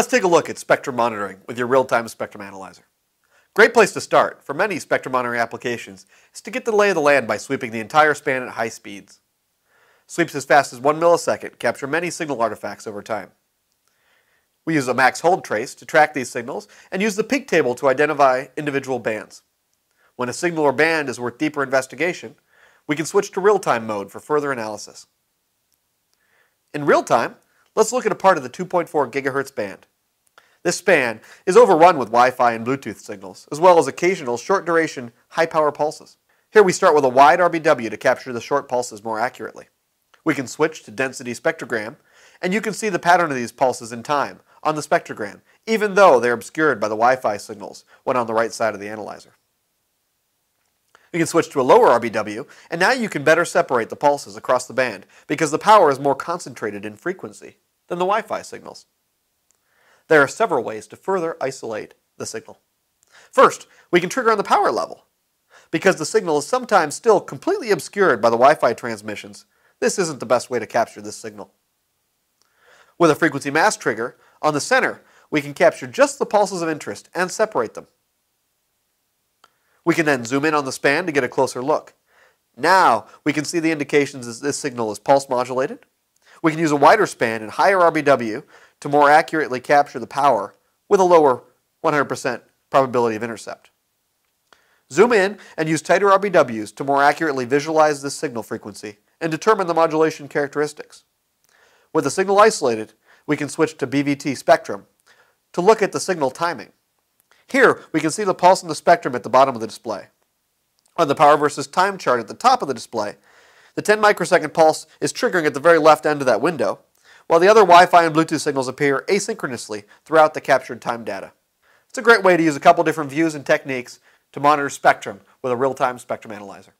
Let's take a look at spectrum monitoring with your real-time spectrum analyzer. A great place to start for many spectrum monitoring applications is to get the lay of the land by sweeping the entire span at high speeds. Sweeps as fast as 1 millisecond capture many signal artifacts over time. We use a max hold trace to track these signals and use the peak table to identify individual bands. When a signal or band is worth deeper investigation, we can switch to real-time mode for further analysis. In real-time, let's look at a part of the 2.4 GHz band. This span is overrun with Wi-Fi and Bluetooth signals, as well as occasional short-duration, high-power pulses. Here we start with a wide RBW to capture the short pulses more accurately. We can switch to density spectrogram, and you can see the pattern of these pulses in time on the spectrogram, even though they're obscured by the Wi-Fi signals when on the right side of the analyzer. We can switch to a lower RBW, and now you can better separate the pulses across the band, because the power is more concentrated in frequency than the Wi-Fi signals. There are several ways to further isolate the signal. First, we can trigger on the power level. Because the signal is sometimes still completely obscured by the Wi-Fi transmissions, this isn't the best way to capture this signal. With a frequency mass trigger, on the center, we can capture just the pulses of interest and separate them. We can then zoom in on the span to get a closer look. Now, we can see the indications that this signal is pulse modulated. We can use a wider span and higher RBW to more accurately capture the power with a lower 100% probability of intercept. Zoom in and use tighter RBWs to more accurately visualize this signal frequency and determine the modulation characteristics. With the signal isolated, we can switch to BVT spectrum to look at the signal timing. Here, we can see the pulse in the spectrum at the bottom of the display. On the power versus time chart at the top of the display, the 10 microsecond pulse is triggering at the very left end of that window, while the other Wi-Fi and Bluetooth signals appear asynchronously throughout the captured time data. It's a great way to use a couple different views and techniques to monitor spectrum with a real-time spectrum analyzer.